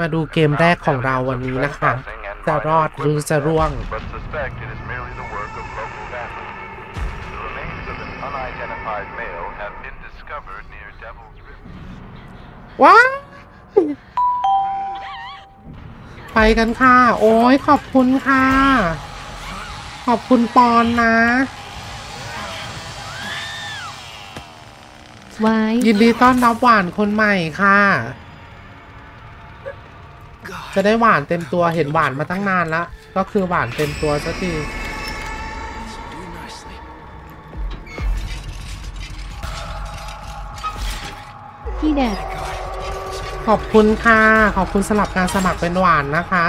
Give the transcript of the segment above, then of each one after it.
มาดูเกมแรกของเราวันนี้นะคะจะรอดหรือจะร่วงว้าไปกันค่ะโอ้ยขอบคุณค่ะขอบคุณปอนนะยินดีต้อนรับหวานคนใหม่ค่ะจะได้หวานเต็มตัวเห็นหวานมาตั้งนานแล้วก็คือหวานเต็มตัวสักทีพี่แดดขอบคุณค่ะขอบคุณสำหรับการสมัครเป็นหวานนะคะ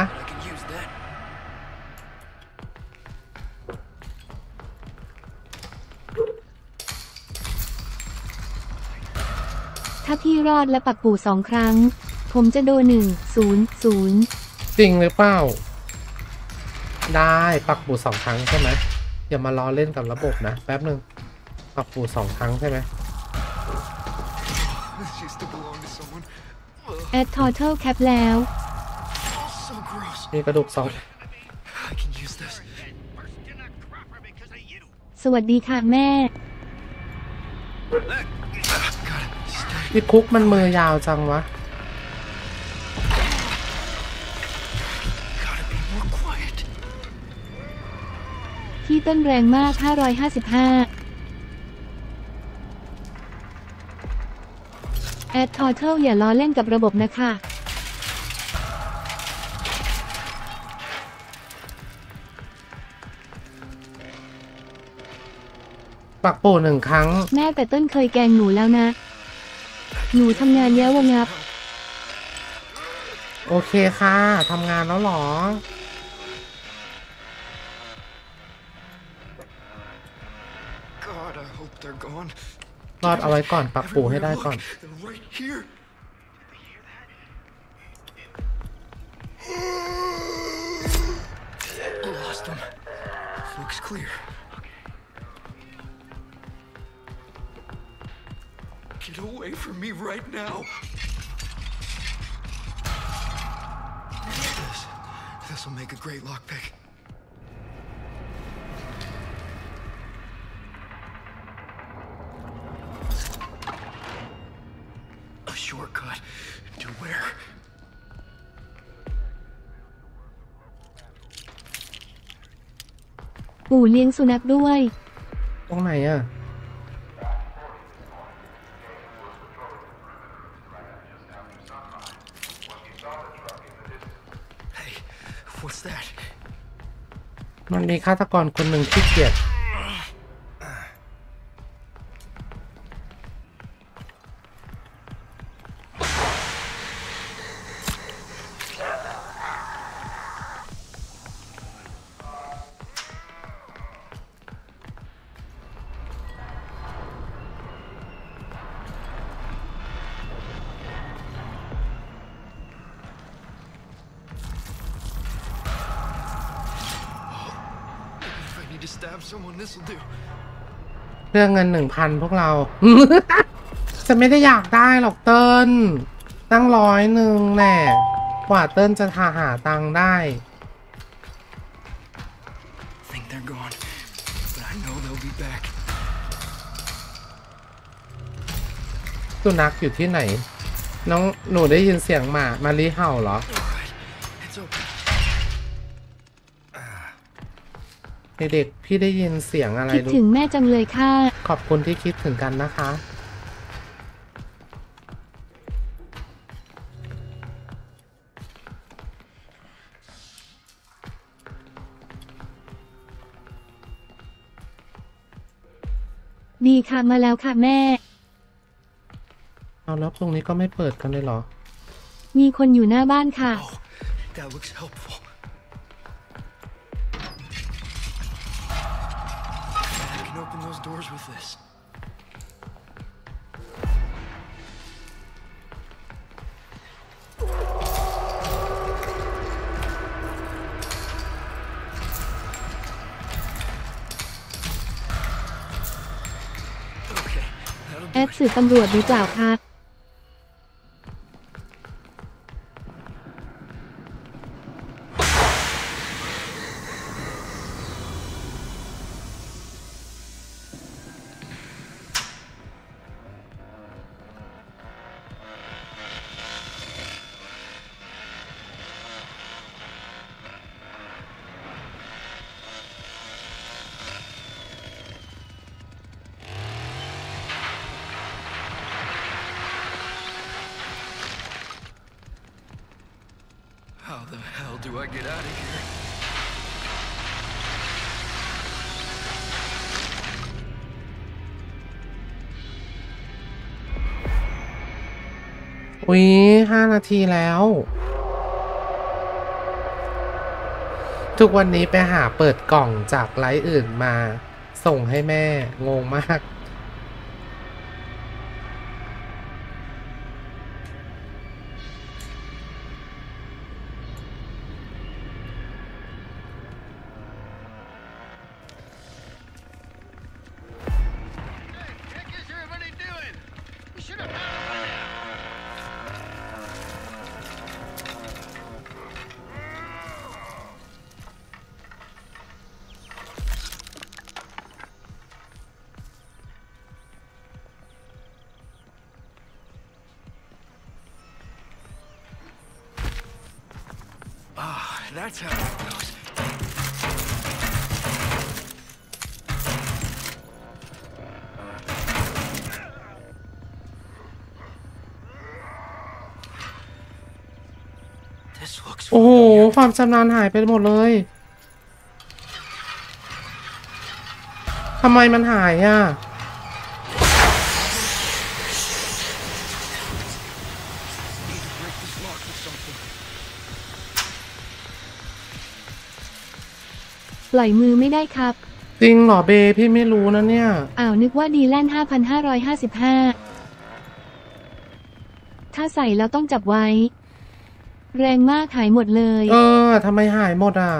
ถ้าพี่รอดและปักปู่สองครั้งผมจะโดน100จริงหรือเปล่าได้ปักปู่สองครั้งใช่ไหมอย่ามาล้อเล่นกับระบบนะแป๊บหนึ่งปักปู่สองครั้งใช่ไหมแอดทอร์เทิลแคปแล้วมีกระดูกสองสวัสดีค่ะแม่พี่คุกมันมือยาวจังวะพี่เต้นแรงมาก555แอดทอร์เทิลอย่าล้อเล่นกับระบบนะคะปักโป้หนึ่งครั้งแม่แต่ต้นเคยแกงหนูแล้วนะหนูทำงานเยอะวะงับโอเคค่ะทำงานแล้วหรอรอดเอาไว้ก่อนปักปูให้ได้ก่อนShortcut to where?ปู่เลี้ยงสุนัขด้วยตรงไหนอ่ะมันมีฆาตกรคนหนึ่งที่เกลียดเรื่องเงิน 1,000 พวกเรา จะไม่ได้อยากได้หรอกเติ้ลตั้ง100แหละกว่าเติ้ลจะหาตังค์ได้สุนัขอยู่ที่ไหนน้องหนูได้ยินเสียงหมามารีเห่าเหรอเด็กๆพี่ได้ยินเสียงอะไรคิดถึงแม่จังเลยค่ะขอบคุณที่คิดถึงกันนะคะดีค่ะมาแล้วค่ะแม่เอาแล้วตรงนี้ก็ไม่เปิดกันเลยเหรอมีคนอยู่หน้าบ้านค่ะ oh,แอดสื่อตำรวจหรือเปล่าคะ How the hell do I get out of here?อุ๊ย5 นาทีแล้วทุกวันนี้ไปหาเปิดกล่องจากไลฟ์อื่นมาส่งให้แม่งงมากThat's how it goes. This looks. โอ้โห ความชำนาญหายไปหมดเลยทำไมมันหายอ่ะปล่อยมือไม่ได้ครับจริงเหรอเบพี่ไม่รู้นะเนี่ยอ้าวนึกว่าดีแลน 5,555 ถ้าใส่แล้วต้องจับไว้แรงมากหายหมดเลยทำไมหายหมดอ่ะ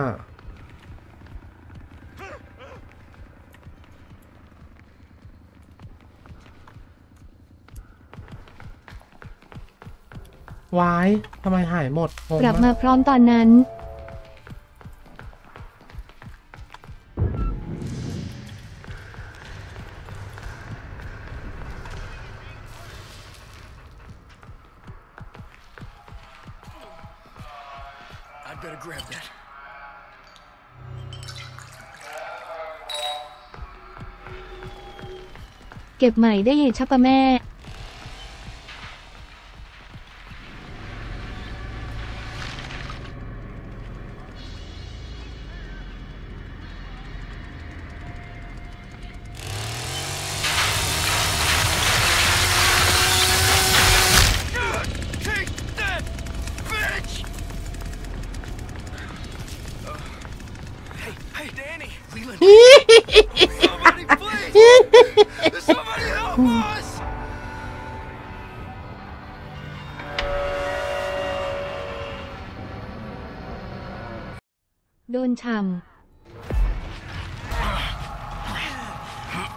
วายทำไมหายหมดกลับมาพร้อมตอนนั้นเก็บใหม่ได้เหตุชับปะแม่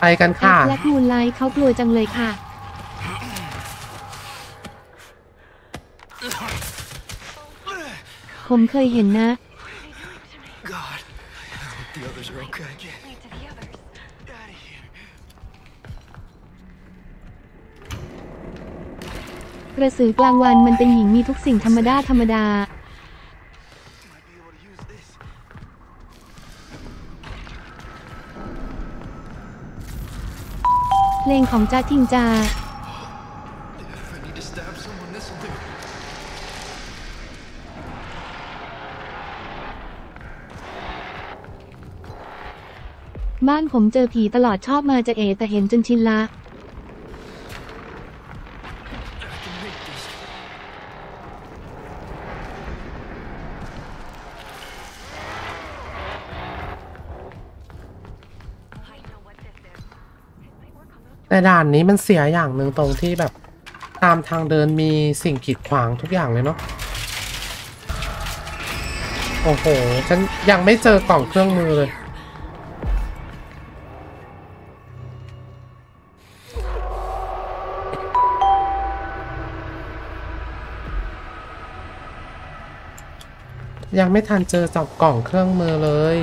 ไปกันค่ะและมูลไลท์เขากลัวจังเลยค่ะผมเคยเห็นนะกระสือกลางวันมันเป็นหญิงมีทุกสิ่งธรรมดาธรรมดาเพลงของจ้าทิงจาบ้านผมเจอผีตลอดชอบมาจะเอแต่เห็นจนชินละแต่ด่านนี้มันเสียอย่างหนึ่งตรงที่แบบตามทางเดินมีสิ่งกีดขวางทุกอย่างเลยเนาะโอ้โหฉันยังไม่เจอกล่องเครื่องมือเลยยังไม่ทันเจอจับกล่องเครื่องมือเลย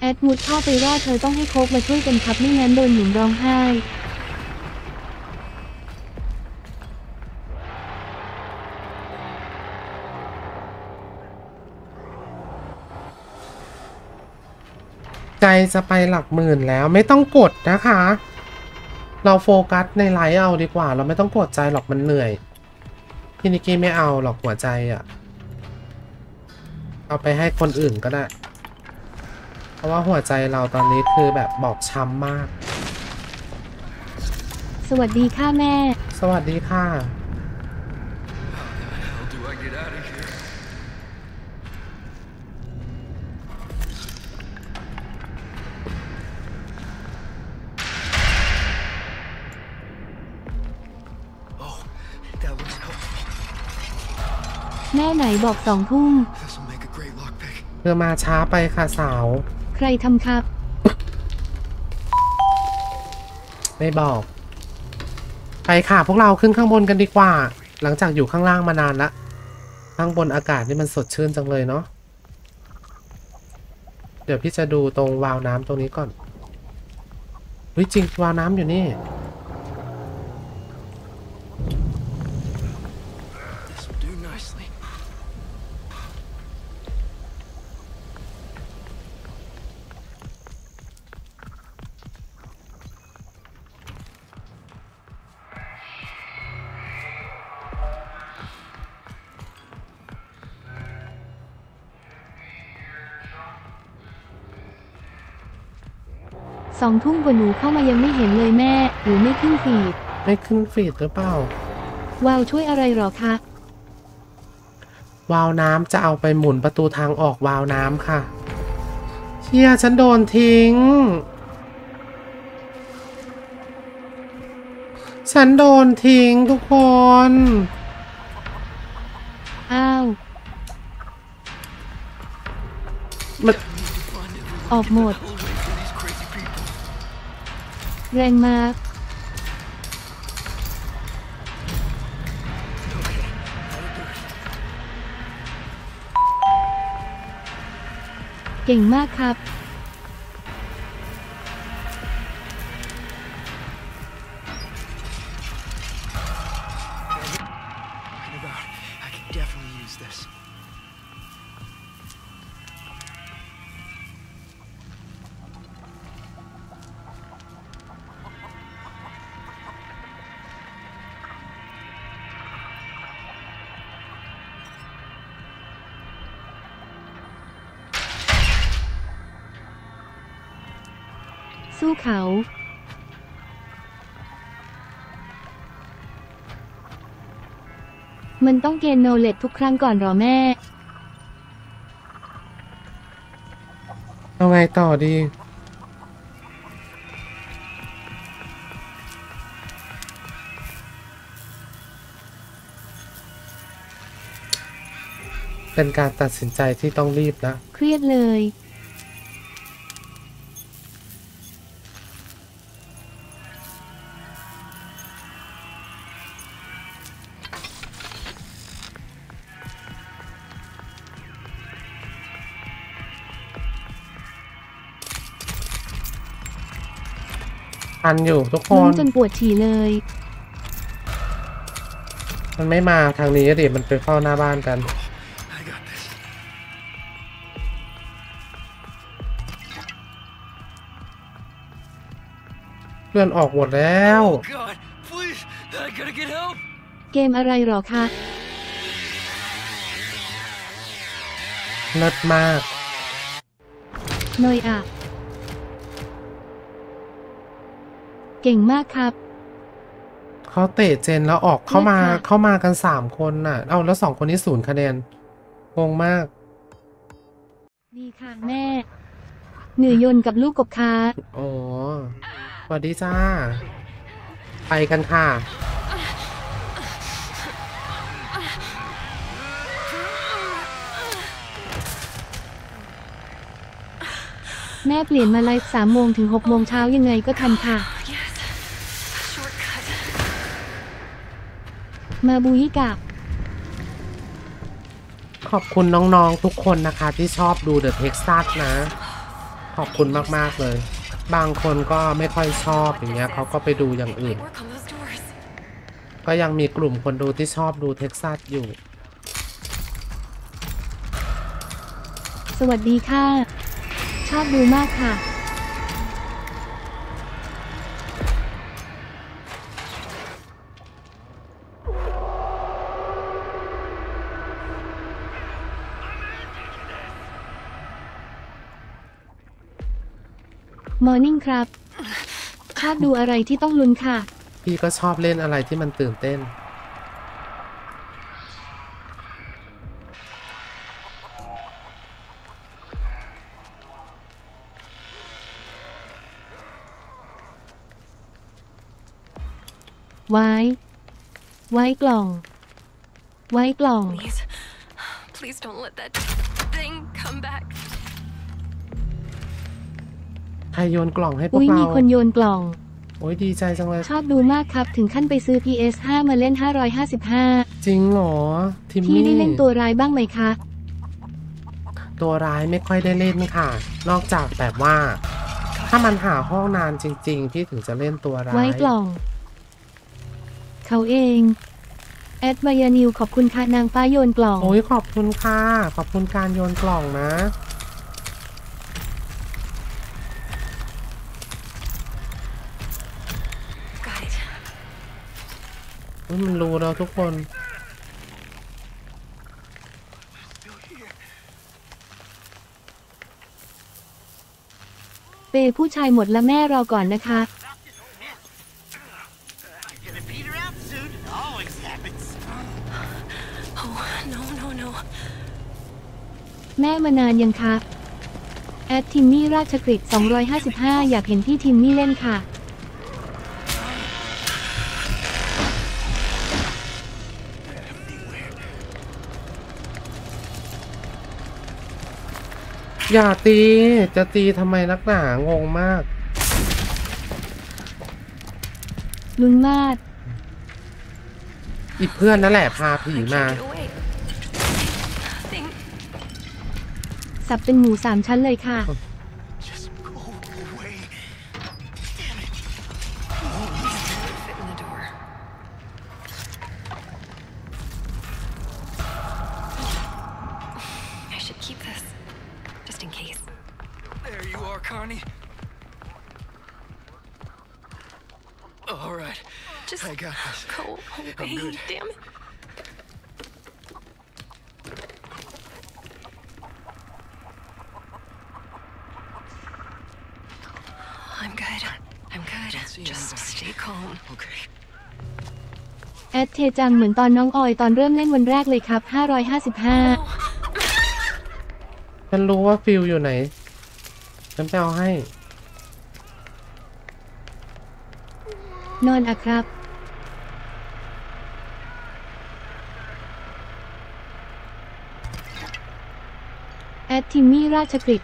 แอดมุดเข้าไปรอดเธอต้องให้โคกมาช่วยกันครับไม่งั้นโดนหญิงร้องไห้ ไกลจะไปหลักหมื่นแล้วไม่ต้องกดนะคะเราโฟกัสในไลฟ์เอาดีกว่าเราไม่ต้องกดใจหรอกมันเหนื่อยพี่นิกกี้ไม่เอาหรอกหัวใจอ่ะเอาไปให้คนอื่นก็ได้เพราะว่าหัวใจเราตอนนี้คือแบบบอบช้ำมากสวัสดีค่ะแม่สวัสดีค่ะแม่ไหนบอกสองทุ่มเธอมาช้าไปค่ะสาวใครทำครับ ไม่บอกไปค่ะพวกเราขึ้นข้างบนกันดีกว่าหลังจากอยู่ข้างล่างมานานละข้างบนอากาศนี่มันสดชื่นจังเลยเนาะเดี๋ยวพี่จะดูตรงวาล์วน้ำตรงนี้ก่อนเฮ้ยจริงวาล์วน้ำอยู่นี่สองทุ่มกว่าหนูเข้ามายังไม่เห็นเลยแม่หนูไม่ขึ้นฟีดไม่ขึ้นฟีดหรือเปล่าวาวช่วยอะไรหรอคะวาวน้ำจะเอาไปหมุนประตูทางออกวาวน้ำค่ะเชี่ยฉันโดนทิ้งฉันโดนทิ้งทุกคนอ้าวมันออกหมดแรงมากเก่งมากครับสู้เขามันต้องเกณฑ์โนเลจทุกครั้งก่อนหรอแม่เอาไงต่อดีเป็นการตัดสินใจที่ต้องรีบนะเครียดเลยอยู่ทุกคนจนปวดฉี่เลยมันไม่มาทางนี้ดิมันไปเข้าหน้าบ้านกันเพื่อนออกหมดแล้วเกมอะไรหรอคะเลิศมากหน่อยอ่ะเก่งมากครับเขาเตะเจนแล้วออกเข้ามากัน3คนน่ะเอาแล้ว2คนนี้0คะแนนงงมากดีค่ะแม่เหนื่อยยนกับลูกกบค่ะอ๋อสวัสดีจ้าไปกันค่ะแม่เปลี่ยนมาไลฟ์3 โมงถึง6 โมงเช้ายังไงก็ทำค่ะมาบุยกับขอบคุณน้องๆทุกคนนะคะที่ชอบดู The Texas นะขอบคุณมากๆเลยบางคนก็ไม่ค่อยชอบอย่างเงี้ยเขาก็ไปดูอย่างอื่นก็ยังมีกลุ่มคนดูที่ชอบดู Texas อยู่สวัสดีค่ะชอบดูมากค่ะ มอร์นิ่งครับคาดดูอะไรที่ต้องลุ้นค่ะพี่ก็ชอบเล่นอะไรที่มันตื่นเต้นไว้กล่อง Please don't let that thing come back ใครโยนกล่องให้พวกเรามีคนโยนกล่องโอ้ยดีใจจังเลยชอบดูมากครับถึงขั้นไปซื้อ PS5 มาเล่น555จริงเหรอทิมมี่พี่ได้เล่นตัวร้ายบ้างไหมคะตัวร้ายไม่ค่อยได้เล่นค่ะนอกจากแบบว่าถ้ามันหาห้องนานจริงๆพี่ถึงจะเล่นตัวร้ายไว้กล่องเขาเองแอดมายานิวขอบคุณค่ะนางป้าโยนกล่องโอ้ยขอบคุณค่ะขอบคุณการโยนกล่องนะมันรู้แล้วทุกคนเปผู้ชายหมดละแม่รอก่อนนะคะแม่มานานยังคะแอดทิมมี่ราชกฤษ255อยากเห็นพี่ทิมมี่เล่นค่ะอย่าตีจะตีทำไมนักหนางงมากลุงมาดอีกเพื่อนนั่นแหละพาผีมาสับเป็นหมู3 ชั้นเลยค่ะแอดเทจังเหมือนตอนน้องออยตอนเริ่มเล่นวันแรกเลยครับ555ฉันรู้ว่าฟิลอยู่ไหนฉันจะเอาให้นอนอะครับแอดทิมมี่ราชกฤษ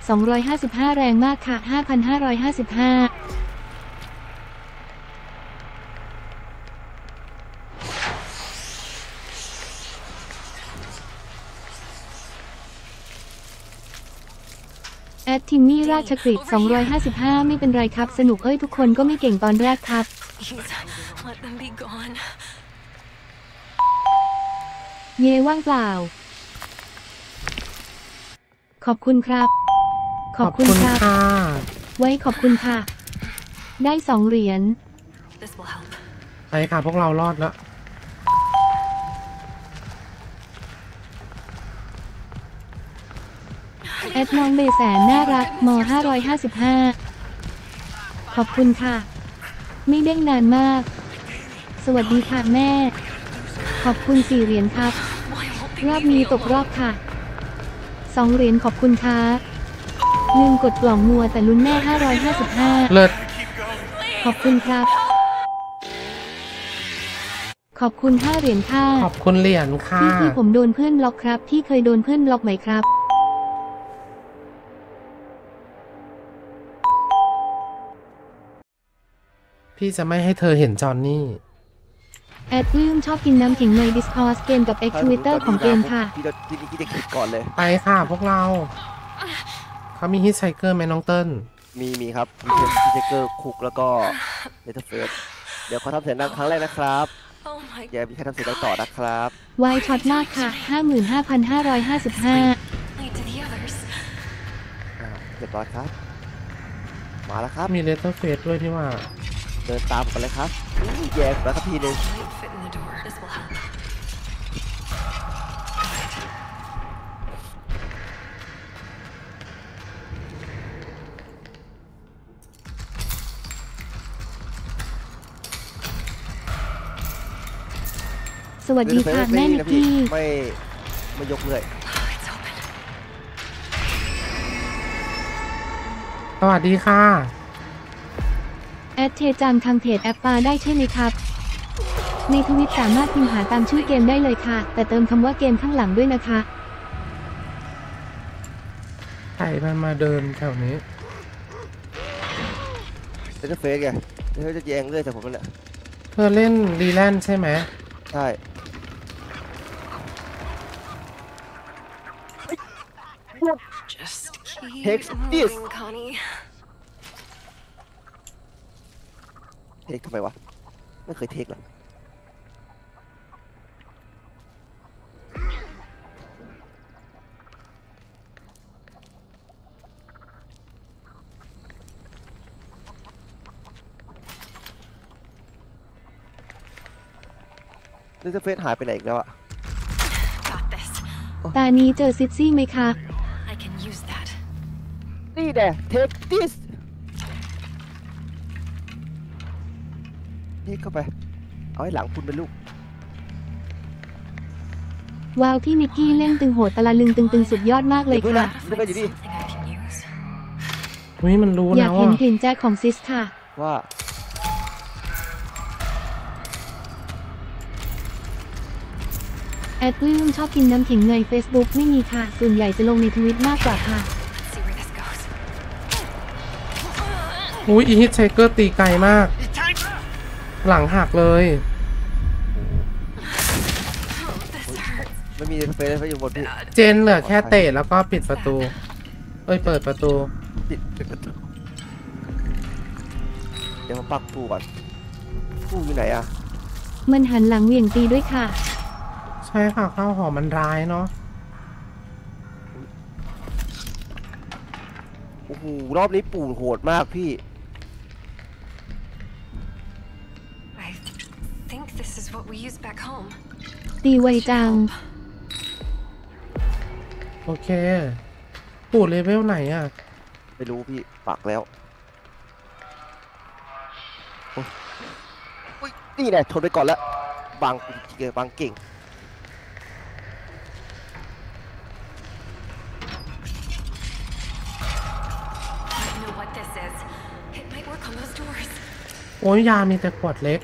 255แรงมากค่ะ5555แอดทิมมี่ราชกฤษ255ไม่เป็นไรครับสนุกเอ้ยทุกคนก็ไม่เก่งตอนแรกครับเยว่างเปล่าขอบคุณครับขอบคุณค่ะไว้ขอบคุณค่ะได้2 เหรียญไปค่ะพวกเรารอดแล้วแอดน้องเบแสนน่ารักม555ขอบคุณค่ะไม่เด้งนานมากสวัสดีค่ะแม่ขอบคุณ4 เหรียญครับรอบนี้ตกรอบค่ะ2 เหรียญขอบคุณค่ะลืมกดกล่องมัวแต่ลุ้นแม่555เลิศขอบคุณครับขอบคุณ5 เหรียญค่ะขอบคุณเหรียญค่ะพี่ผมโดนเพื่อนล็อกครับพี่เคยโดนเพื่อนล็อกไหมครับพี่จะไม่ให้เธอเห็นจอนนี่แอดลืมชอบกินน้ำขิงใน Discord เกมกับ Activator ของเกมค่ะไปค่ะพวกเราเขามี Hitchhiker ไหมน้องเติ้ลมีครับมี Hitchhiker คุกแล้วก็ Letterface เดี๋ยวเขาทำเสียงดังครั้งแรกนะครับอย่ามีใครทำเสียงดังต่อนะครับวายช็อตมากค่ะ 55,555 เรียบร้อยครับมาแล้วครับมี Letterface ด้วยที่ว่าเดินตามกันเลยครับแยกแล้วครับทีนึง สวัสดีค่ะแม่นิกกี้ไม่ยกเลยสวัสดีค่ะแอดเทจังทางเพจแอปปาได้ใช่ไหมครับในทวิตสามารถพิมพ์หาตามชื่อเกมได้เลยค่ะแต่เติมคำว่าเกมข้างหลังด้วยนะคะไก่มันมาเดินแถวนี้เป็นเฟซไงเขาจะแยงเรื่อยแต่ผมมันแหละเธอเล่นรีแลนใช่ไหมใช่เท็กซ์ดิสเท็กทำไมวะไม่เคยเท็กหรอนี่จะเฟซหายไปไหนอีกแล้วอะตานี้เจอซิซี่ไหมคะนี่แหละ take this นี่เข้าไปเอาให้หลังคุณเป็นลูกว้าวพี่นิกกี้เล่นตึงโหดตะละลึงตึงสุดยอดมากเลยค่ะนี่มันรู้นะว่าอยากเห็นกลิ่นแจ๊กของซิสค่ะว่าแอดปลื้มชอบกินน้ำขิงใน Facebook ไม่มีค่ะส่วนใหญ่จะลงในทวิตมากกว่าค่ะอุ้ยอีฮิตไชเกอร์ตีไกลมากหลังหักเลยไม่มีเฟซเลยอยู่บนพี่เจนเหลือแค่เตะแล้วก็ปิดประตูเอ้ยเปิดประตูปิดประตูเดี๋ยวมาปักปูก่อนปูอยู่ไหนอะมันหันหลังเหวี่ยงตีด้วยค่ะใช่ค่ะข้าวหอมมันร้ายเนาะโอ้โหรอบนี้ปู่โหดมากพี่ตีไวจังโอเคปู่เลเวลไหนอะไม่รู้พี่ปักแล้วนี่แหละทนไปก่อนละบางเก่งโอ้ยยามีแต่ขวดเล็ก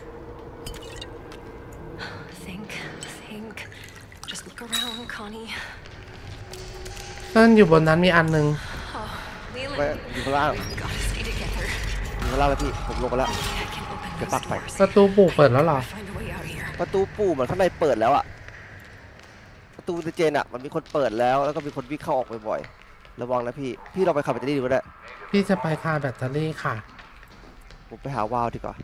เติ้นอยู่บนนั้นมีอันหนึ่งอยู่ข้างล่างแล้วพี่ผมลงไปแล้วจะปักไปประตูปู่เปิดแล้วหรอประตูปู่เหมือนข้างในเปิดแล้วอ่ะประตูเจนอ่ะมันมีคนเปิดแล้วแล้วก็มีคนวิ่งเข้าออกบ่อยๆระวังนะพี่เราไปขับแบตเตอรี่ดูก็ได้พี่จะไปคาแบตเตอรี่ค่ะผมไปหาวาวดีกว่า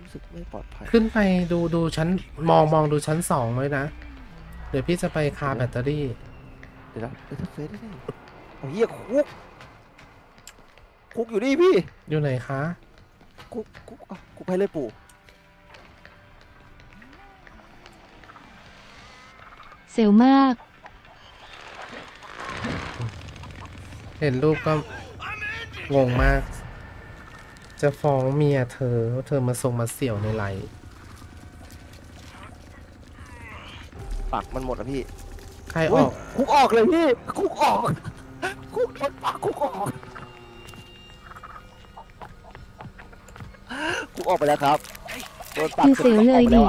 รู้สึกไม่ปลอดภัยขึ้นไปดูชั้นมองดูชั้น2เลยนะเดี๋ยวพี่จะไปคาแบตเตอรี่เดี๋ยวนะเฟซได้ไหมโอ้ยคุกอยู่นี่พี่อยู่ไหนคะคุกให้เลยปู่เซลมากเห็นรูปก็งงมากจะฟ้องเมียเธอมาส่งมาเสี่ยวในไรปักมันหมดอ่ะพี่ใครออกคุกออกเลยพี่คุกออกคุกโดนปักคุกออกคุกออกไปแล้วครับโดนปักคือเสียวเลยดิ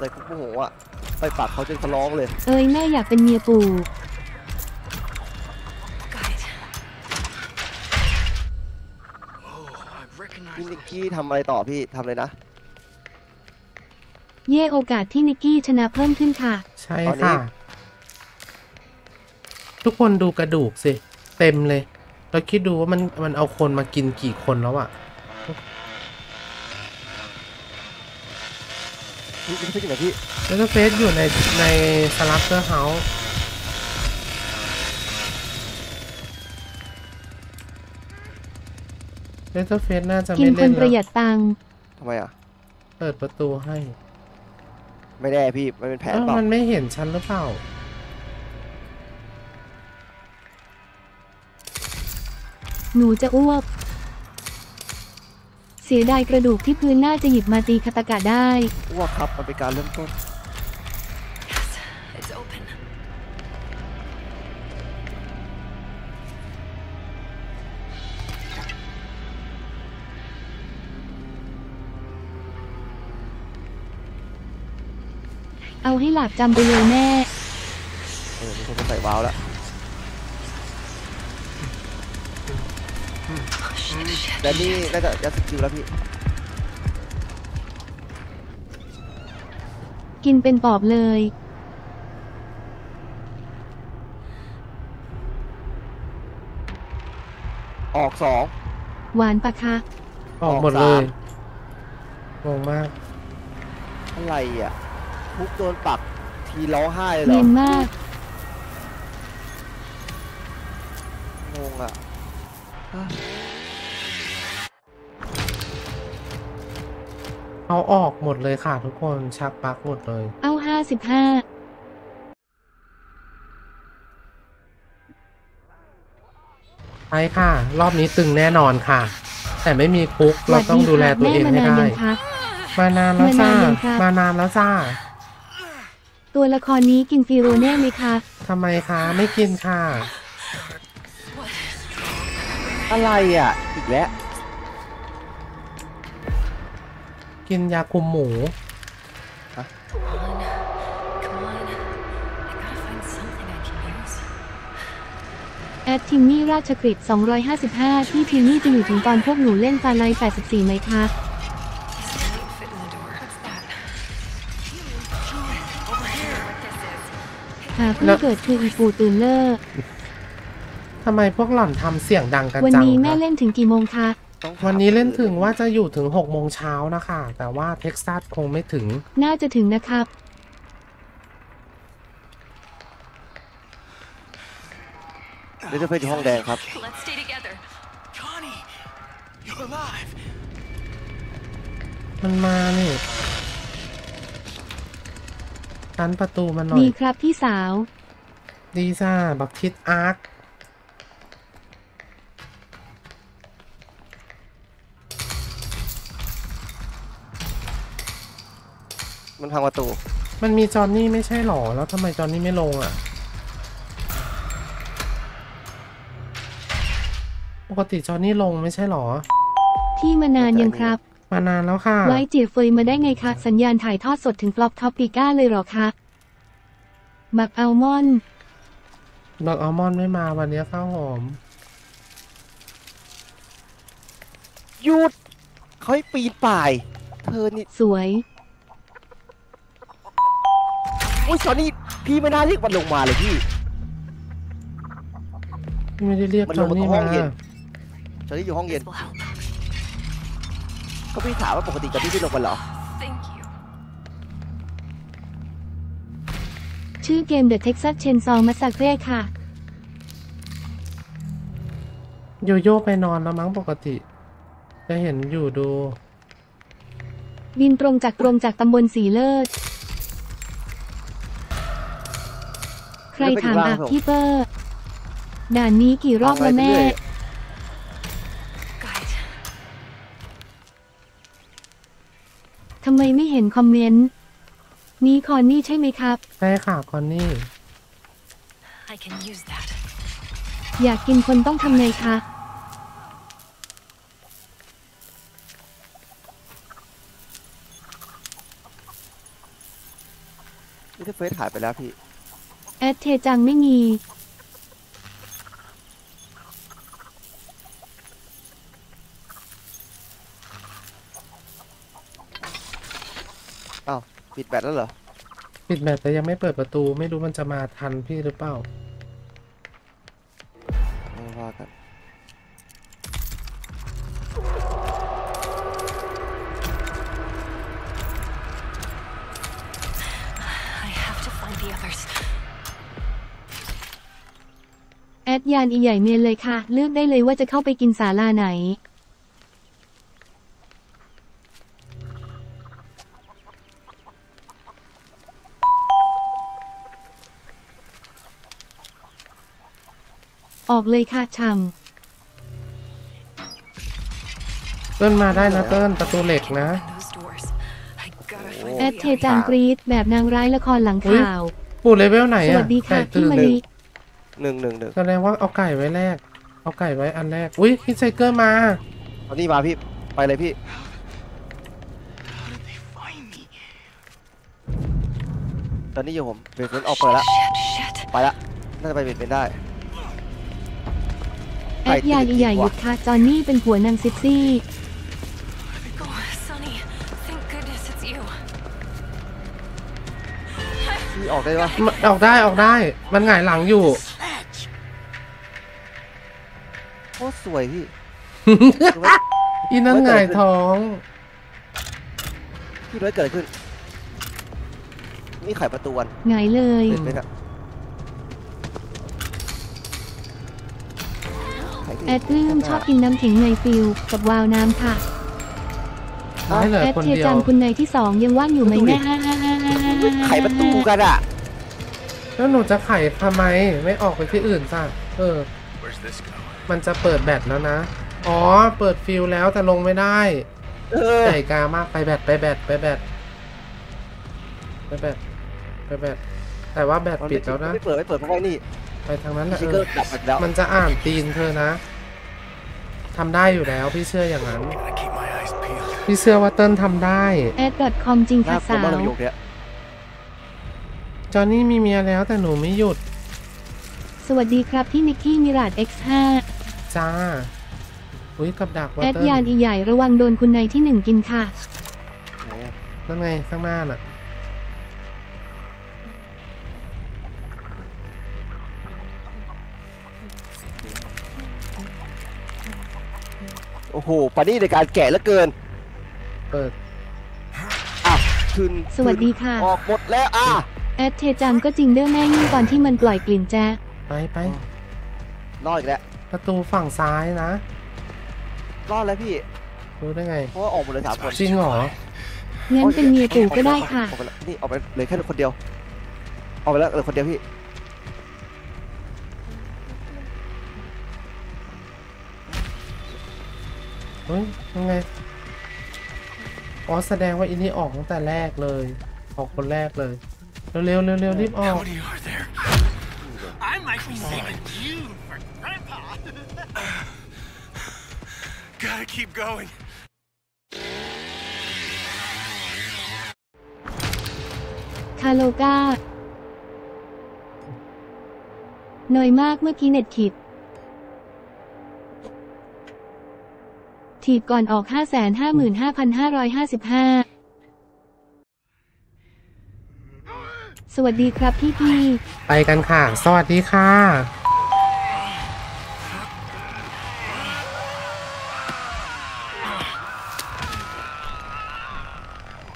ใจคุกโมโหอ่ะไปปักเขาจนทะเลาะเลยเอ้ยแม่อยากเป็นเมียปู่พี่นิกกี้ทำอะไรต่อพี่ทำเลยนะเย่โอกาสที่นิกกี้ชนะเพิ่มขึ้นค่ะใช่ค่ะทุกคนดูกระดูกสิเต็มเลยแล้วคิดดูว่ามันเอาคนมากินกี่คนแล้วอ่ะนี่เป็นเฟซอยู่ไหนพี่แล้วเฟซอยู่ในสลับเตอร์เฮาส์เลเซอร์เฟสน่าจะไม่เล่นคนประหยัดตังค์ทำไมอ่ะเปิดประตูให้ไม่ได้พี่มันเป็นแผนมันไม่เห็นชั้นหรือเปล่าหนูจะอ้วก สียดายกระดูกที่พื้นน่าจะหยิบมาตีคาตากะได้ว่าครับมันเป็นการเริ่มต้นเอาให้หลับจำไปเลยแม่มีคนใส่วาวแล้วแดนนี่น่าจะยัดสกิลแล้วพี่กินเป็นปอบเลยออกสองหวานปะคะออกหมดเลยงงมากอะไรอ่ะทุกโดนปักทีร้องไห้เลยเหรอเย็นมากงงอ่ะเอาออกหมดเลยค่ะทุกคนชักปักหมดเลยเอา55ไปค่ะรอบนี้ตึงแน่นอนค่ะแต่ไม่มีคุกเราต้องดูแลตัวเองให้ได้มานานแล้วจ้ามานานแล้วจ้าตัวละครนี้กินฟิโรเน่ไหมคะทำไมคะไม่กินค่ะอะไรอ่ะอีกแล้วกินยาคุมหมูแอดทิมมี่ราชกฤษ255ที่ทิมมี่จะอยู่ถึงตอนพวกหนูเล่นฟาไลท์84ไหมคะเพิ่งเกิดคืออีปูตื่นเลิกทำไมพวกหล่อนทำเสียงดังกันจังวันนี้แม่เล่นถึงกี่โมงคะวันนี้เล่นถึงว่าจะอยู่ถึง6 โมงเช้านะคะแต่ว่าเท็กซัสคงไม่ถึงน่าจะถึงนะครับเดี๋ยวจะไปที่ห้องแดงครับมันมาเนี่ยชั้นประตูมันหน่อยดีครับพี่สาวดีซ่าบักทิดอาร์คมันทางประตูมันมีจอนนี่ไม่ใช่หรอแล้วทำไมจอนนี่ไม่ลงอ่ะปกติจอนนี่ลงไม่ใช่หรอที่มานานยังครับมานานแล้วค่ะไว้เจี๋ยเฟยมาได้ไงคะสัญญาณถ่ายทอดสดถึงฟลอปท็อปปิก้าเลยหรอคะบักอัลมอนด์บักอัลมอนด์ไม่มาวันนี้ข้าวหอมหยุดเขาให้ปีนป่ายเธอนี่สวยโอ้ยสอนนี่พี่ไม่น่าเรียกมันลงมาเลยพี่ไม่ได้เรียกมันลงมาห้องเย็นสอนนี่อยู่ห้องเย็นก็พี่ถามว่าปกติจะพี่ลงกันเหรอชื่อเกม The Texas Chainsaw Massacre ค่ะโยโย่ไปนอนแล้วมั้งปกติจะเห็นอยู่ดูบินตรงจากตำบลสีเลิศใครถามอักพี่เปอร์ด่านนี้กี่รอบแล้วแม่ทำไมไม่เห็นคอมเมนต์นี่คอนนี่ใช่ไหมครับใช่ค่ะคอนนี่อยากกินคนต้องทำไงคะนี่เฟซถ่ายไปแล้วพี่แอดเทจังไม่มีอ้าวปิดแบตแล้วเหรอปิดแบตแต่ยังไม่เปิดประตูไม่รู้มันจะมาทันพี่หรือเปล่าไม่ว่ากันแอดยานอีใหญ่เมียนเลยค่ะเลือกได้เลยว่าจะเข้าไปกินศาลาไหนออกเลยค่ะช่ำ ต้นมาได้นะเต้นประตูเหล็กนะแอดเทจางกรีดแบบนางร้ายละครหลังข่าวปู่เลเวลไหนอ่ะสวัสดีค่ะพี่มะลิ1 แสดงว่าเอาไก่ไว้แรกเอาไก่ไว้อันแรกอุ้ยฮิตไซเกอร์มาเอานี่มาพี่ไปเลยพี่ตอนนี้อยู่ผมเบรกมันออกไปละไปละน่าจะไปเบรกเป็นได้แอดใหญ่ใหญ่หยุดค่ะจอนนี่เป็นหัวนางซิซี่ออกได้ปะออกได้ออกได้มันหงายหลังอยู่โคตรสวยพี่อีนั่นหงายท้องพี่ร้อยเกิดขึ้นนี่ไขประตูวันหงายเลยแอดลืมชอบกินน้ำขิงในฟิวกับวาวน้ำค่ะแอดเทียจันคุณในที่สองยังว่างอยู่ไหมแม่ไขประตูกันอ่ะแล้วหนูจะไขทำไมไม่ออกไปที่อื่นจ้ะมันจะเปิดแบตแล้วนะอ๋อเปิดฟิวแล้วแต่ลงไม่ได้ใหญ่กามากไปแบตไปแบตไปแบตไปแบตไปแบตแต่ว่าแบตปิดแล้วนะไม่เปิดไม่เปิดเพราะว่านี่ไปทางนั้นแหละมันจะอ่านตีนเธอนะทำได้อยู่แล้วพี่เชื่ออย่างนั้นพี่เชื่อว่าเติ้ลทำได้แอดดอทคอมจริงค่ะสาวจอนนี่มีเมียแล้วแต่หนูไม่หยุดสวัสดีครับพี่นิกกี้มิราด X5 จ้าอุ้ยกับดักว่าแอดยานอีใหญ่ระวังโดนคุณนายที่หนึ่งกินค่ะนั่นไงข้างหน้าน่ะโอ้โหปานี่ในการแกะเหลือเกินเปิดอ่ะคืนสวัสดีค่ะออกหมดแล้วอ่ะแอดเทจังก็จริงเด้อแม่ยิ่งตอนที่มันปล่อยกลิ่นแจ๊ไปไปรอดอีกแล้วประตูฝั่งซ้ายนะรอดแล้วพี่รู้ได้ไงเพราะออกหมดเลย3 คนจริงเหรองั้นเป็นเมียปู่ก็ได้ค่ะนี่ออกไปเลยแค่คนเดียวออกไปแล้วเลยคนเดียวพี่เฮ้ยยังไงอ๋อแสดงว่าอินนี่ออกตั้งแต่แรกเลยออกคนแรกเลยเร็วๆเร็วๆรีบออกคาโลกาน้อยมากเมื่อกี้เน็ตขีดถีบก่อนออก 555,555 สวัสดีครับพี่ๆไปกันค่ะสวัสดีค่ะ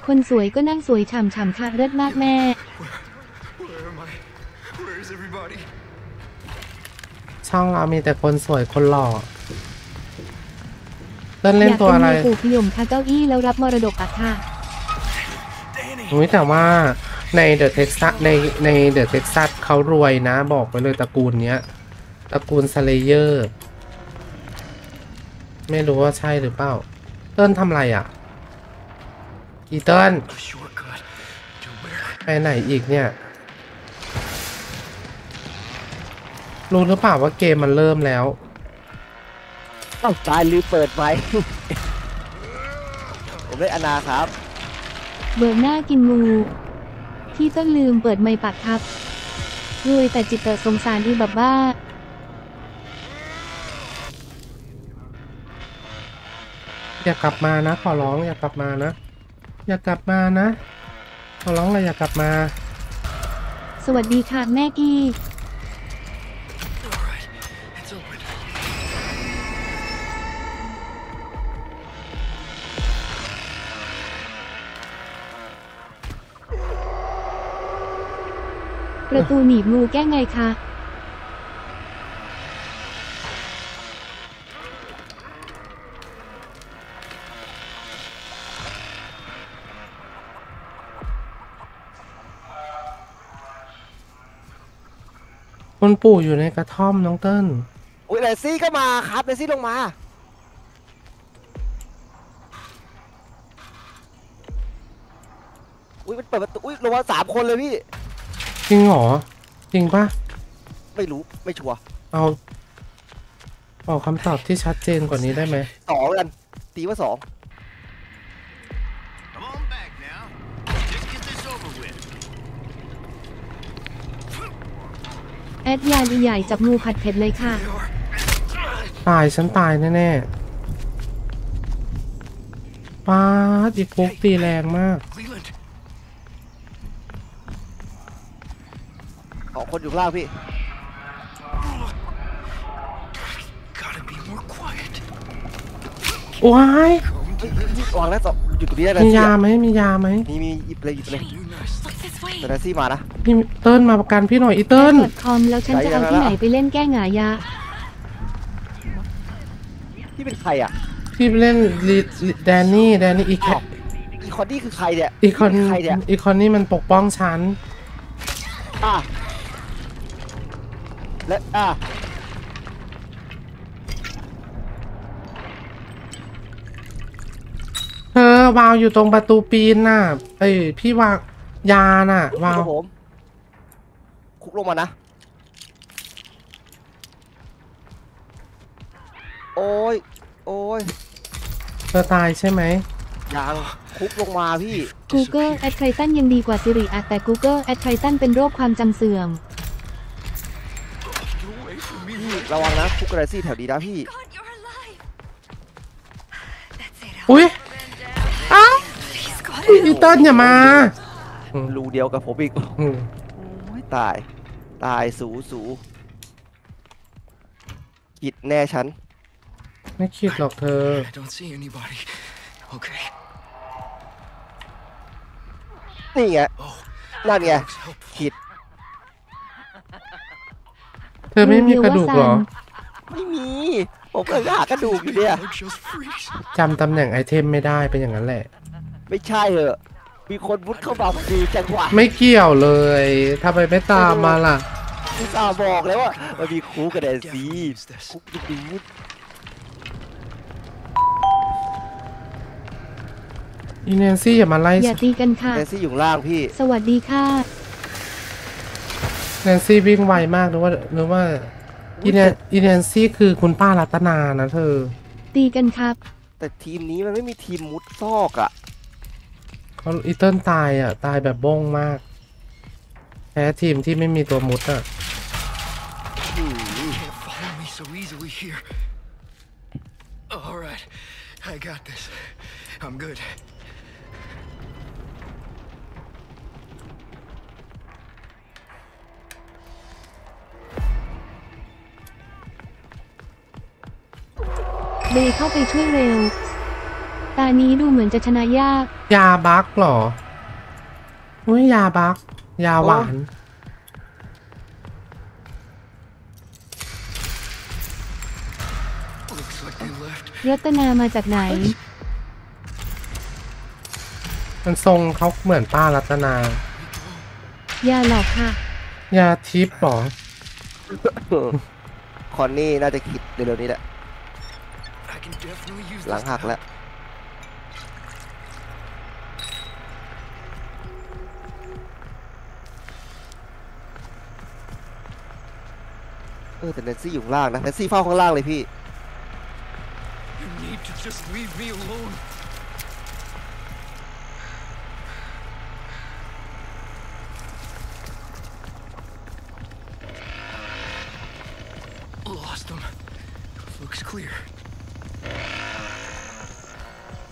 คนสวยก็นั่งสวยฉ่ำๆค่ะเลิศมากแม่ช่องเรามีแต่คนสวยคนหล่อเล่นเล่นตัวอะไรปู่พยมค่ะเก้าอี้แล้วรับมรดกอะค่ะนุ้ยแต่ว่าในเดอะเท็กซัสในเดอะเท็กซัสเขารวยนะบอกไปเลยตระกูลเนี้ยตระกูลซาเลเยอร์ไม่รู้ว่าใช่หรือเปล่าเติ้ลทำไรอ่ะอีเติ้ลไปไหนอีกเนี่ยรู้หรือเปล่าว่าเกมมันเริ่มแล้วต้องตายหรือเปิดไฟผมได้อนาครับเบิกหน้ากินงูที่ต้องลืมเปิดไมค์ปากครับรวยแต่จิตสงสารดีแบบบ้าอย่ากลับมานะขอร้องอย่ากลับมานะอย่ากลับมานะขอร้องเลยอย่ากลับมาสวัสดีค่ะแม่กี้ประตูหนีบงูแก้ไงคะคุณปู่อยู่ในกระท่อมน้องเติ้ลอุ้ยเลซี่ก็มาครับเลซี่ลงมา อุ้ยมันเปิดประตูอุ้ยลงมา3 คนเลยพี่จริงเหรอจริงปะไม่รู้ไม่ชัวร์เอาบอกคำตอบที่ชัดเจนกว่านี้ได้ไหม2กันตีว่า2แอดยาดีใหญ่จับงูผัดเผ็ดเลยค่ะตายฉันตายแน่ๆป้าดิโฟกตีแรงมากออกคนอยู่ล่างพี่ว้ายออกแล้วจบหยุดตรงนี้ได้เลยมียาไหมมียาไหมมีหยิบเลยหยิบเลยแต่นาซี่มานะพี่เติ้ลมาประกันพี่หน่อยอีเติ้ลคอมแล้วฉันจะเอาที่ไหนไปเล่นแก้หงายาพี่เป็นใครอ่ะพี่เล่นแดนนี่แดนนี่อีคอนนี่คือใครเนี่ยอีคอนนี่มันปกป้องฉันและเธอวาวอยู่ตรงประตูปีนน่ะเอ้ยพี่วางยาน่ะวาวคุกลงมานะโอ้ยโอ้ยเธอตายใช่ไหมยังคุกลงมาพี่ Google Ad Creation ยังดีกว่า Siri แต่ Google Ad Creation เป็นโรคความจำเสื่อมระวังนะคุกกระซี่แถวดีนะพี่อุ้ยอ้าวอีเติ้ลอย่ามารูเดียวกับผมอีกตายตายสูขิดแน่ฉันไม่ขิดหรอกเธอนี่ไงนั่นไงขิดเธอไม่มีกระดูกหรอไม่มีผมก็หากระดูกอยู่เนี่ยจำตำแหน่งไอเทมไม่ได้เป็นอย่างนั้นแหละไม่ใช่เหรอมีคนวุ้นเข้ามาดีจังหวะไม่เกี่ยวเลยทำไมไม่ตามมาล่ะพี่สาวบอกแล้วว่ามันมีคุกกระเด็นซีคุกกระดูดอีแนนซี่อย่ามาไล่อย่าตีกันค่ะแนนซี่อยู่ล่างพี่สวัสดีค่ะแนนซี่วิ่งไวมากหรือว่าอีแนนซี่คือคุณป้ารัตนานะเธอตีกันครับแต่ทีมนี้มันไม่มีทีมมุดซอกอ่ะอีเติ้ลตายอ่ะตายแบบบ้งมากแพ้ทีมที่ไม่มีตัวมุดอ่ะเบย์เข้าไปช่วยเร็วตานี้ดูเหมือนจะชนะยากยาบักหรออุ้ยยาบักยาหวานรัตนามาจากไหนมันทรงเขาเหมือนป้ารัตนายาหลอกค่ะยาทิพย์หรอคอนนี่น่าจะคิดเร็วๆนี้แหละหลังหักแล้วแต่แนนซี่อยู่ล่างนะแนนซี่เฝ้าข้างล่างเลยพี่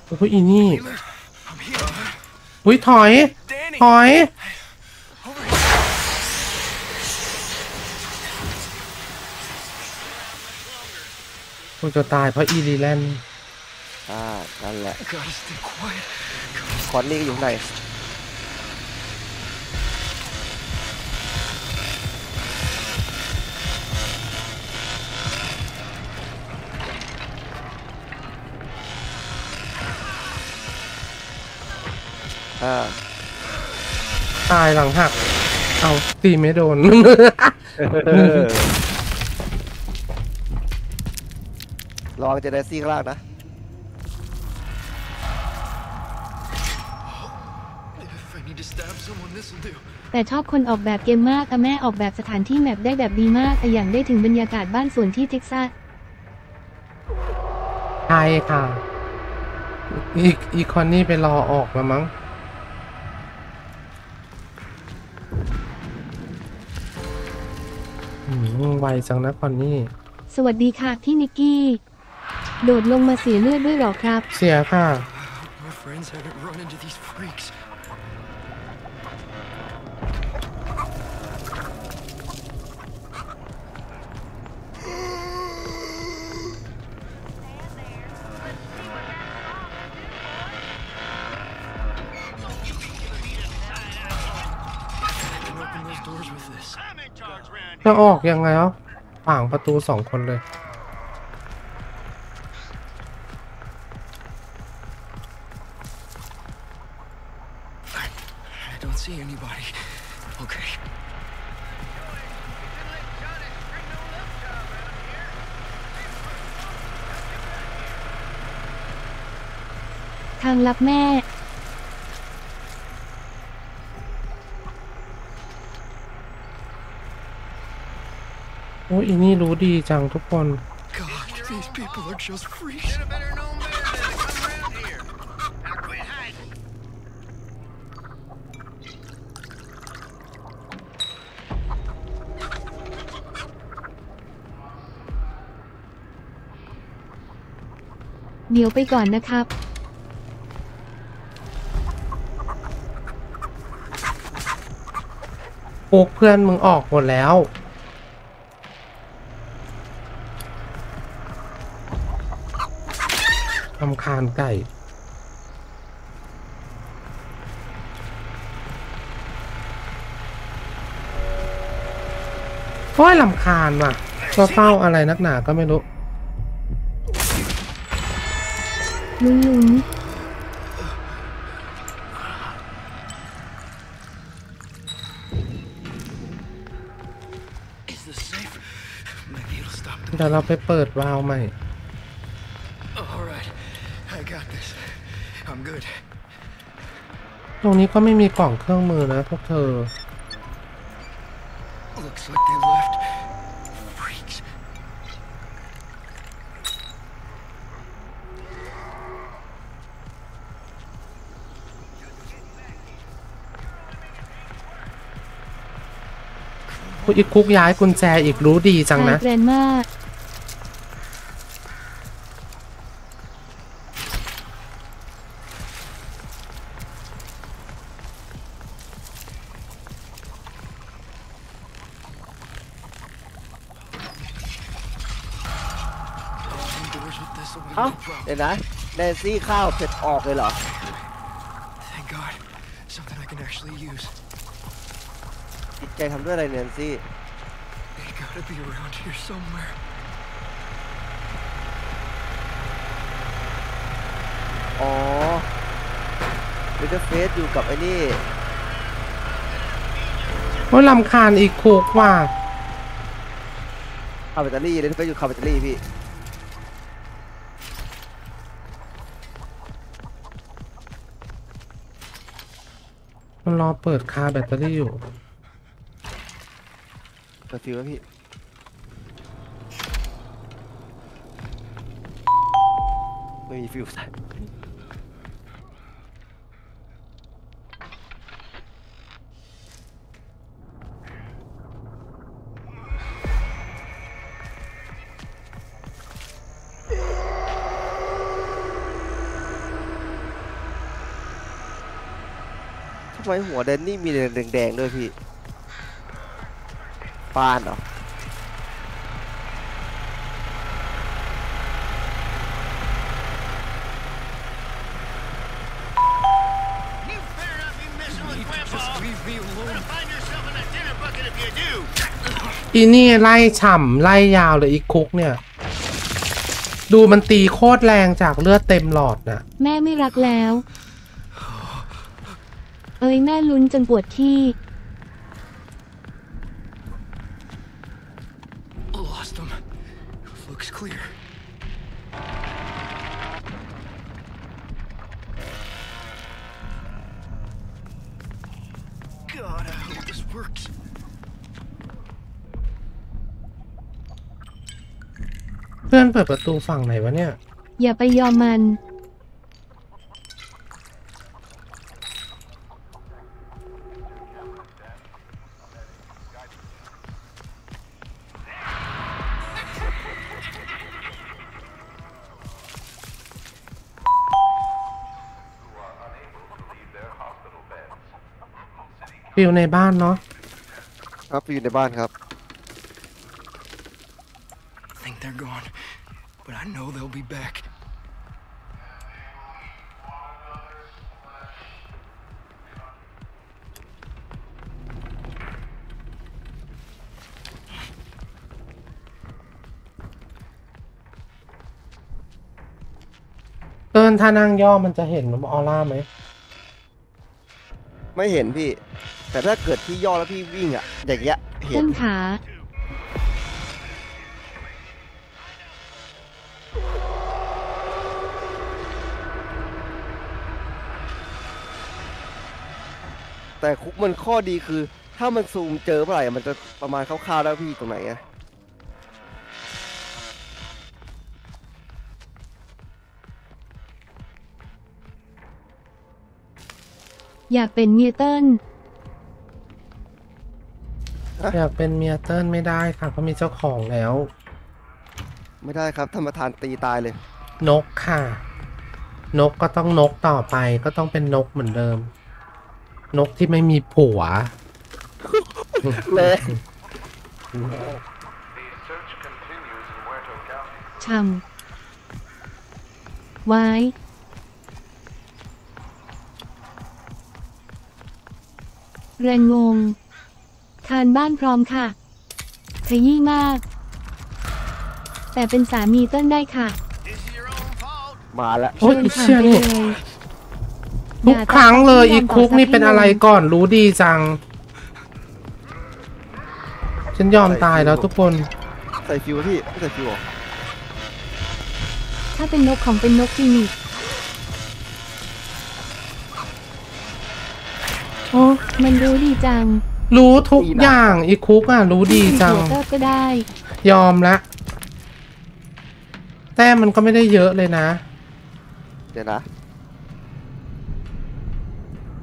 โอ้ยอีนี่อุ้ยถอยถอยจะตายเพราะอีรีแลนด์นั่นแหละคอนนี่ก็อยู่ไหนตายหลังหักเอาตีไม่โดนลองจะได้ซี่ข้างล่างนะ แต่ชอบคนออกแบบเกมมากอะแม่ออกแบบสถานที่แมปได้แบบดีมากอะอย่างได้ถึงบรรยากาศบ้านสวนที่เท็กซัสใช่ค่ะอีคอนนี่ไปรอออกแล้วมั้งไวจังนะคอนนี่สวัสดีค่ะพี่นิกกี้โดดลงมาเสียเลือดด้วยหรอครับเสียค่ะจะออกยังไงอ่ะผ่างประตูสองคนเลยทางลับแม่โอ้ยนี่รู้ดีจังทุกคนเดี๋ยวไปก่อนนะครับโอ้เพื่อนมึงออกหมดแล้วทำคานไก่โอ้ยลำคาญว่ะตัวเป้าอะไรนักหนาก็ไม่รู้ลุ้นเดี๋ยวเราไปเปิดวาล์วใหม่ตรงนี้ก็ไม่มีกล่องเครื่องมือนะพวกเธออีกคุกย้ายกุญแจอีกรู้ดีจังนะเดี๋ยวนะแดนซี่ข้าวเสร็จออกเลยเหรอแกทำด้วยอะไรแดนซี่อ๋อวินเทอร์เฟสอยู่กับไอ้นี่โอ้ยรำคาญอีกโคกว่าคาแบตเตอรี่วินเทอร์เฟสอยู่คาแบตเตอรี่พี่มันรอเปิดคาแบตเตอรี่อยู่เปิดฟิวส์พี่ไม่มีฟิวส์ทำไมหัวแดนนี่มีแดงๆด้วยพี่ปานเหรออีนี่ไล่ฉ่ำไล่ยาวเลยอีคุกเนี่ยดูมันตีโคตรแรงจากเลือดเต็มหลอดน่ะแม่ไม่รักแล้วเอ้ยแม่ลุ้นจนปวดที่ เพื่อนเปิดประตูฝั่งไหนวะเนี่ยอย่าไปยอมมันฟิวในบ้านเนาะครับฟิวในบ้านครับ I think they're gone, but I know they'll be back. เอิญถ้านั่งย่อมันจะเห็นออร่าไหมไม่เห็นพี่แต่ถ้าเกิดพี่ย่อแล้วพี่วิ่งอ่ะอย่างเงี้ยเห็นขาแต่คุกมันข้อดีคือถ้ามันซูมเจอเมื่อไหร่มันจะประมาณคร่าวๆแล้วพี่ตรงไหนอ่ะอยากเป็นเมียเติ้ลอยากเป็นเมียเติ้ลไม่ได้ค่ะเขามีเจ้าของแล้วไม่ได้ครับธรรมทานตีตายเลยนกค่ะนกก็ต้องนกต่อไปก็ต้องเป็นนกเหมือนเดิมนกที่ไม่มีผัวเลยช่ำไว้แรงงงคานบ้านพร้อมค่ะขยี้มากแต่เป็นสามีเติ้ลได้ค่ะมาแล้วโอ้ยเชื่อนี่ทุกครั้งเลยอีกคุกนี่เป็นอะไรก่อนรู้ดีจังฉันยอมตายแล้วทุกคนใส่ฟิวที่ใส่ฟิวถ้าเป็นนกของเป็นนกที่นี่มันรู้ดีจังรู้ทุกอย่างอีคุกอ่ะรู้ดีจังก็ได้ยอมละแต่มันก็ไม่ได้เยอะเลยนะเดี๋ยวนะ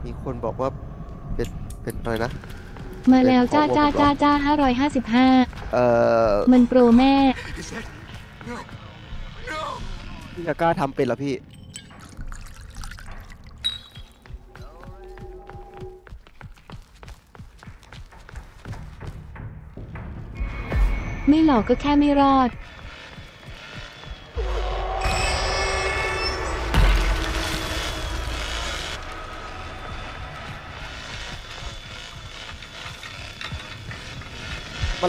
มีคนบอกว่าเป็นอะไรนะมาแล้วจ้า555มันโปรแม่พี่จะกล้าทำเป็นหรอพี่ไม่หลอกก็แค่ไม่รอดมัน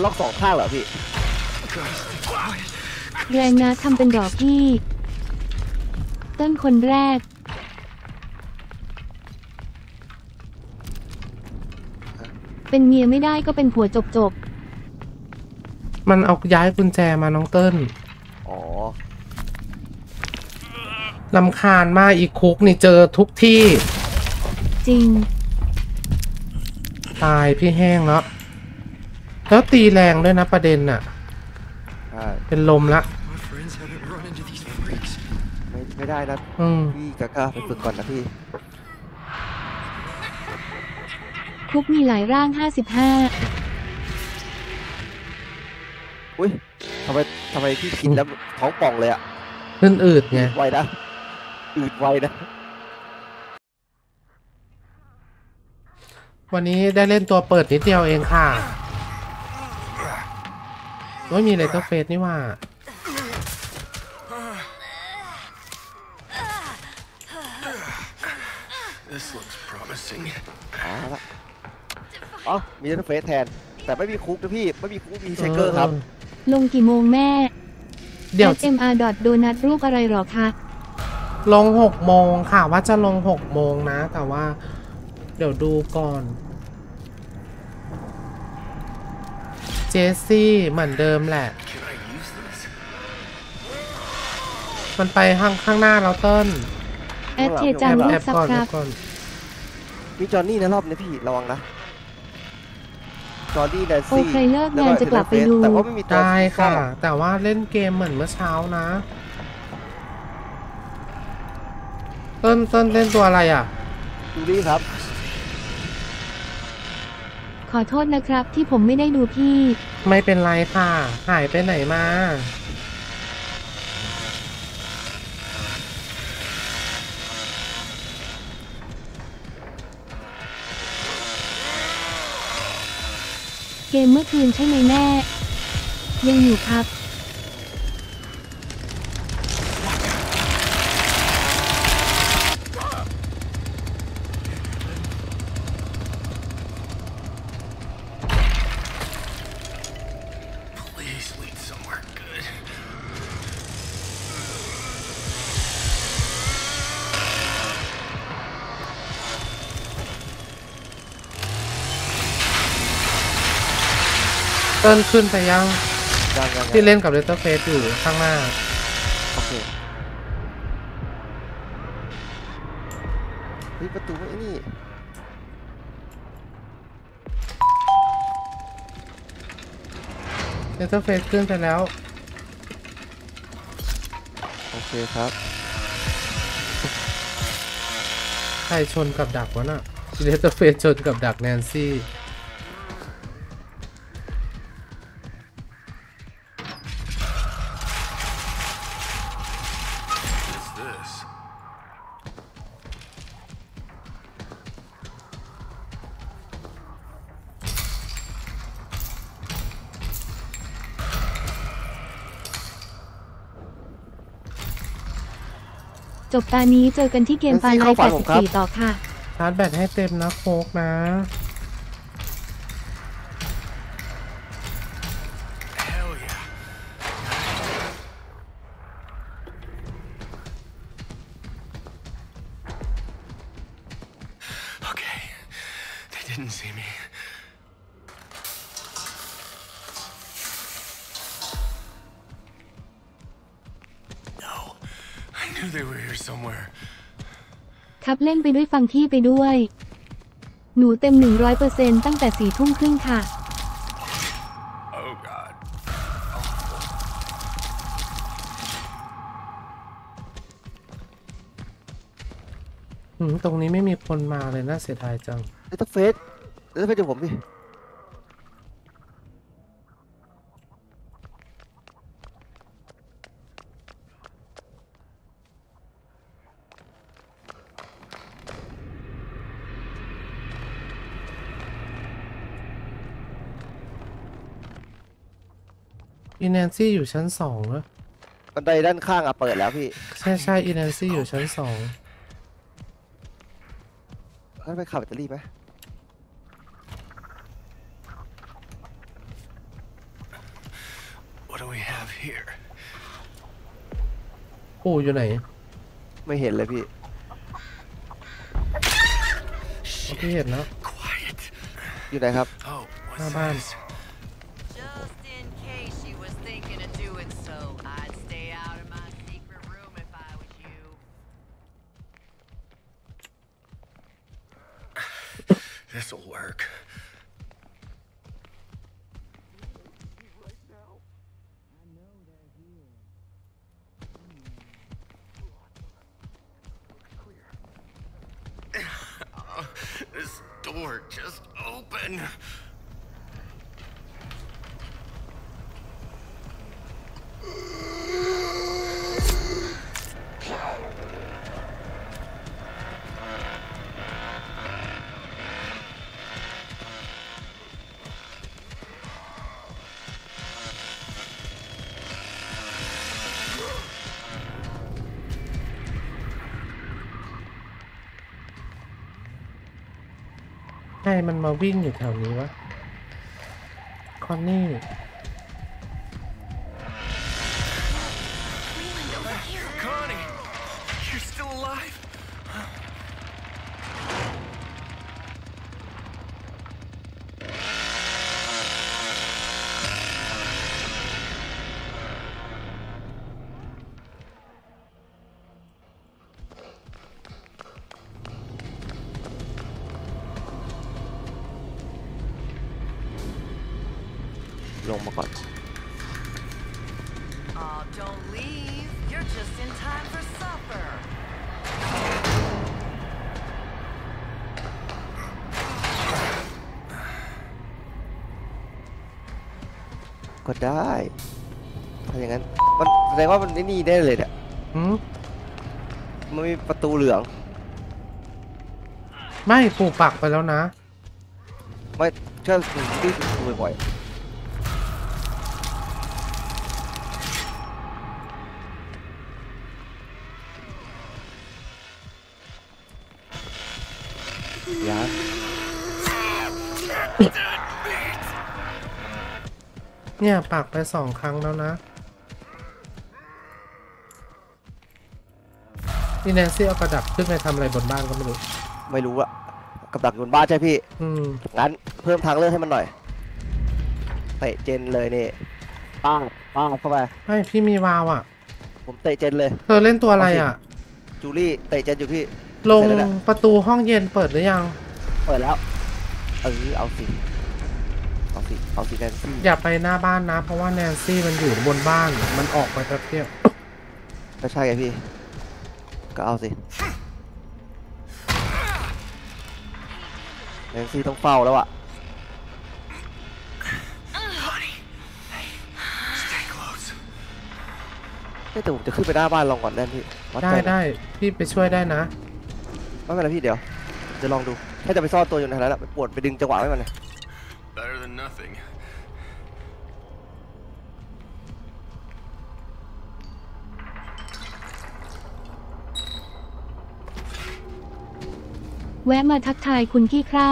ล็อกสองข้างเหรอพี่แรงนะทำเป็นดอกพี่ต้นคนแรกเป็นเมียไม่ได้ก็เป็นผัวจบมันเอาย้ายกุญแจมาน้องเติ้ลอ๋อรำคาญมากอีคุกนี่เจอทุกที่จริงตายพี่แห้งแล้วแล้วตีแรงด้วยนะประเด็นน่ะเป็นลมละไม่ได้นะพี่กะกะไปฝึกก่อนนะพี่คุกมีหลายร่าง55อุ้ยทำไมพี่กินแล้วท้องป่องเลยอ่ะขึ้นอืดไงไวนะอืดไวนะวันนี้ได้เล่นตัวเปิดนิดเดียวเองค่ะไม่มีอะไรต้องเฟสนี่ว่าอ๋อมีต้องเฟสแทนแต่ไม่มีคุกนะพี่ไม่มีคุกมีไชเกอร์ครับลงกี่โมงแม่เดี๋ยว MR ดอทโดนัทรูปอะไรหรอคะลง6 โมงค่ะว่าจะลง6 โมงนะแต่ว่าเดี๋ยวดูก่อนเจสซี่เหมือนเดิมแหละมันไปข้างหน้าเราเติ้ลแอดเทจามรูปสักครับมีจอนนี่นะรอบนี้พี่ระวังนะ จอร์ดี้แดนซี่แล้วก็จะกลับไปดูแต่ว่าไม่มีตัวได้ค่ะแต่ว่าเล่นเกมเหมือนเมื่อเช้านะเติ้ลเล่นตัวอะไรอ่ะดูดีครับขอโทษนะครับที่ผมไม่ได้ดูพี่ไม่เป็นไรค่ะหายไปไหนมาเกมเมื่อคืนใช่ไหมแม่ยังอยู่ครับเติ้ลขึ้นไปยังที่เล่นกับเลตเตอร์เฟสอยู่ข้างหน้าโอเคนี่ประตูไอ้นี่เลตเตอร์เฟสขึ้นไปแล้วโอเคครับใครชนกับดักวะน่ะเลตเตอร์เฟสชนกับดักแนนซี่จบตานี้เจอกันที่เกมไฟไลท์84ต่อค่ะชาร์จแบตให้เต็มนะโฟกนะครับเล่นไปด้วยฟังที่ไปด้วยหนูเต็ม 100% ตั้งแต่ 22:30 น.ค่ะตรงนี้ไม่มีคนมาเลยน่าเสียดายจังต้องเฟซแล้วไปดูผมดิอีแนนซี่อยู่ชั้น2เหรอบันไดด้านข้างอ่ะเปิดแล้วพี่ใช่อีแนนซี่อยู่ชั้น2งั้นไปขับแบตเตอรี่ไหมโอ้อยู่ไหนไม่เห็นเลยพี่ไม่เห็นนะอยู่ไหนครับหน้าบ้านThis'll work. Right now. I know they're here. Oh, this door just open.มันมาวิ่งอยู่แถวนี้วะคอนนี่ ลงมาก่อนก็ได้ถ้าอย่างนั้นมันแสดงว่ามันนี่ได้เลยอ่ะมันมีประตูเหลืองไม่ปูปักไปแล้วนะไม่เชื่อถือที่ดูบ่อยๆยัดเนี่ยปักไป2ครั้งแล้วนะนี่แนนซี่เอากระดับขึ้นไปทำอะไรบนบ้านก็ไม่รู้อะกับดักบนบ้านใช่พี่งั้นเพิ่มทางเลือกให้มันหน่อยเตะเจนเลยนี่ป้างเข้าไปไม่พี่มีวาวอ่ะผมเตะเจนเลยเธอเล่นตัวอะไรอ่ะจูลี่เตะเจนอยู่พี่ลงประตูห้องเย็นเปิดหรือยังเปิดแล้วเอาสิแนนซี่อย่าไปหน้าบ้านนะเพราะว่าแนนซี่มันอยู่บนบ้านมันออกไปครับเพียบก็ใช่ไงพี่ก็เอาสิแนนซี่ต้องเฝ้าแล้วอ่ะไม่แต่ผมจะขึ้นไปหน้าบ้านลองก่อนได้พี่ได้พี่ไปช่วยได้นะไม่เป็นไรพี่เดี๋ยวจะลองดูแค่จะไปซ่อนตัวอยู่ในนั้นแล้วไปปวดไปดึงจังหวะไว้มันเลยแวะมาทักทายคุณพี่คร่า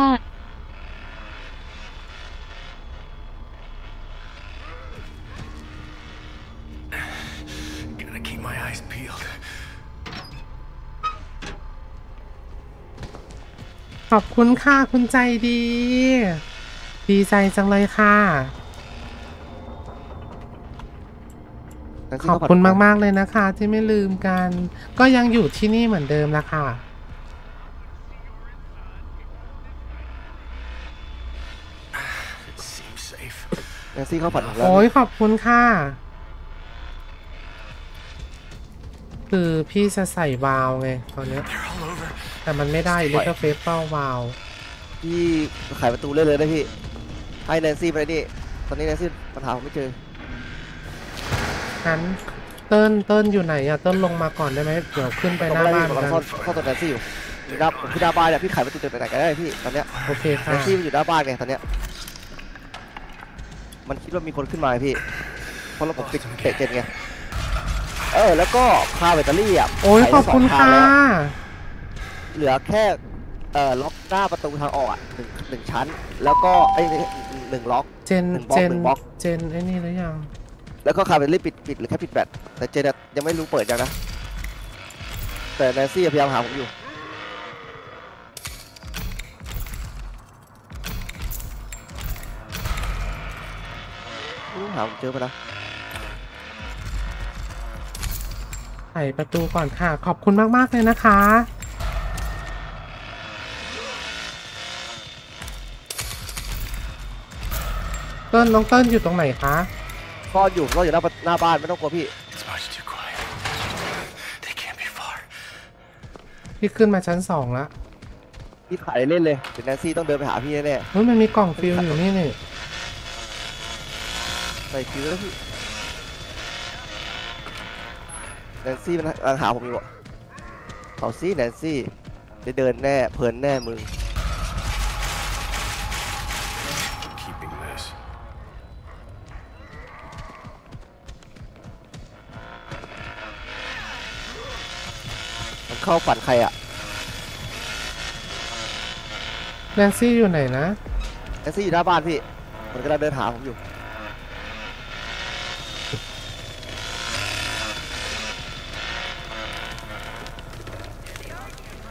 ขอบคุณค่ะคุณใจดีดีใจจังเลยค่ะขอบคุณมากๆเลยนะคะที่ไม่ลืมกันก็ยังอยู่ที่นี่เหมือนเดิมละค่ะแนนซี่เข้าฝันโอ้ยขอบคุณค่ะคือพี่จะใส่วาล์วไงตอนนี้แต่มันไม่ได้เลเทอร์เฟสเป้าวาล์วพี่ขายประตูเรื่อยๆนะพี่ให้แนนซี่ไปนี่ตอนนี้แนนซี่ปัญหาผมไม่เจองั้นเติ้ลอยู่ไหนอะเติ้ลลงมาก่อนได้ไหมเดี๋ยวขึ้นไปหน้าบ้านกันข้อตัวแนนซี่อยู่ครับผมที่หน้าบ้านเนี่ยพี่ขายประตูเดินไปไหนกันได้พี่ตอนเนี้ยโอเคค่ะแนนซี่อยู่หน้าบ้านไงตอนเนี้ยมันคิดว่ามีคนขึ้นมาพี่เพราะเราผมติดเตะเจนไงแล้วก็พาแบตเตอรี่อ่ะโอ้ยขอบคุณค่ะเหลือแค่ล็อกหน้าประตูทางออกหนึ่งชั้นแล้วก็ไอ้1ล็อกเจนไอ้นี่แล้วยังแล้วก็คาแบตเตอรี่ปิดหรือแค่ปิดแบตแต่เจนยังไม่รู้เปิดยังนะแต่แนนซี่พยายามหาผมอยู่หาผมเจอปะนะไขประตูก่อนค่ะขอบคุณมากๆเลยนะคะต้นน้องต้นอยู่ตรงไหนคะพ่ออยู่หน้าบ้านไม่ต้องกลัวพี่พี่ขึ้นมาชั้น2แล้วพี่ขายเล่นเลยเดี๋ยวแนนซี่ต้องเดินไปหาพี่แน่ๆมันมีกล่องฟิลอยู่นี่ใส่ฟิวแล้วพี่แนนซี่มันหาผมอยู่เอาสิแนนซี่จะเดินแน่เพลินแน่มึงมันเข้าฝันใครอะแนนซี่อยู่ไหนนะแนนซี่อยู่หน้าบ้านพี่มันกำลังเดินหาผมอยู่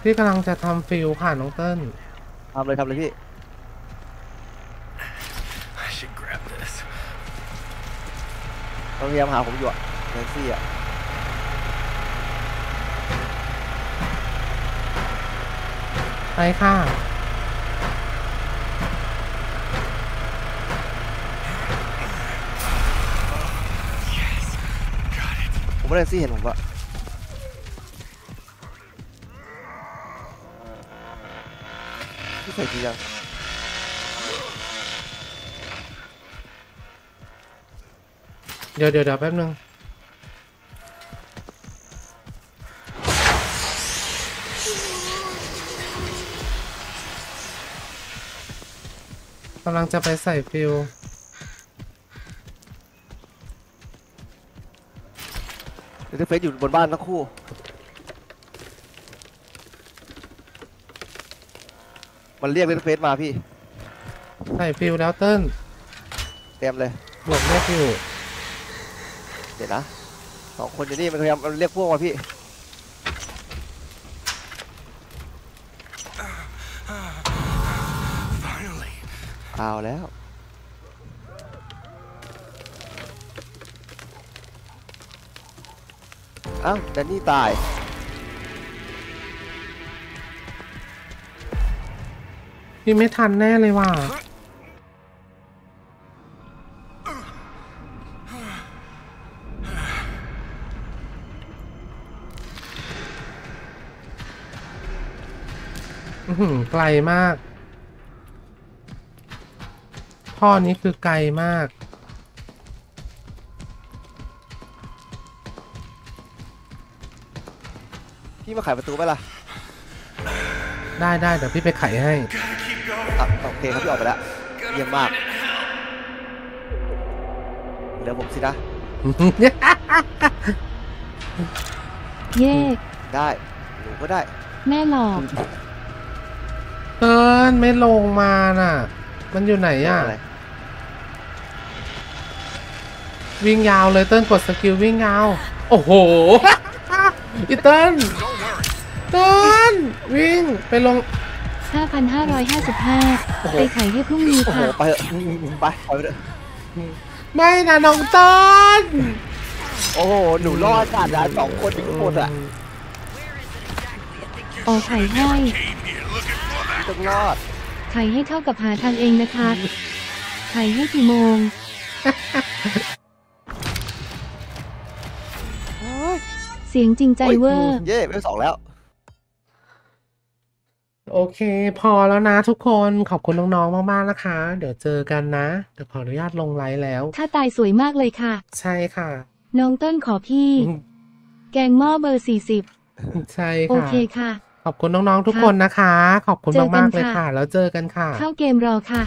พี่กำลังจะทำฟิลค่ะน้องเติ้ลทำเลยพี่พยายามหาผมอยู่อะแนนซี่อะไปค่ะ ว่าแท็กซี่เห็นผมปะที่ใส่ทียังเดี๋ยวแป๊บนึงกำลังจะไปใส่ฟิลเดี๋ยวเฟซอยู่บนบ้านทั้งคู่มันเรียกเรื่องเฟซมาพี่ใส่ฟิลแล้วเติ้ลเต็มเลยบวกเรียกฟิลเดี๋ยวนะสองคนอยู่นี่มันพยายามเรียกพวกมาพี่เอาแล้วอ้าวแต่นี่ตายพี่ไม่ทันแน่เลยว่ะไกลมากข้อนี้คือไกลมากพี่มาไขประตูไหมล่ะได้เดี๋ยวพี่ไปไขให้โอเคครับพี่ออกไปแล้วเยี่ยมมากเดี๋ยวผมสินะเย่ได้หนูก็ได้แม่หลอกเอิญไม่ลงมาน่ะมันอยู่ไหนอ่ะวิ่งยาวเลยเติ้ลกดสกิลวิ่งยาวโอ้โหอีเติ้ลวิ่งไปลง 5,555 ไปไขให้พรุ่งนี้ค่ะไปเถอะไปเถอะไม่นะน้องเติ้ลโอ้โหหนูรอดจัดนะสองคนถึงหมดอ่ะโอ้ไขให้ต้องรอดไขให้เท่ากับหาทางเองนะคะไขให้กี่โมงเสียงจริงใจเวอร์เย้ไปสองแล้วโอเคพอแล้วนะทุกคนขอบคุณน้องๆมากๆนะคะเดี๋ยวเจอกันนะเดี๋ยวขออนุญาตลงไลฟ์แล้วถ้าตายสวยมากเลยค่ะใช่ค่ะน้องเติ้ลขอพี่แกงหม้อเบอร์40ใช่ค่ะโอเคค่ะขอบคุณน้องๆทุกคนนะคะขอบคุณมากๆเลยค่ะแล้วเจอกันค่ะเข้าเกมรอค่ะ